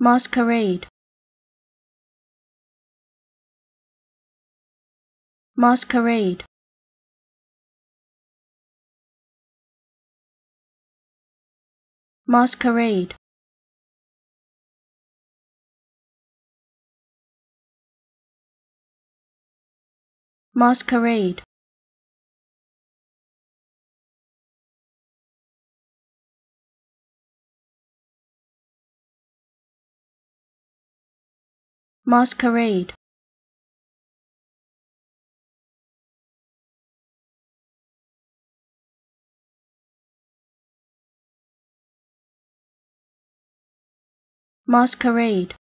Masquerade. Masquerade. Masquerade. Masquerade. Masquerade. Masquerade.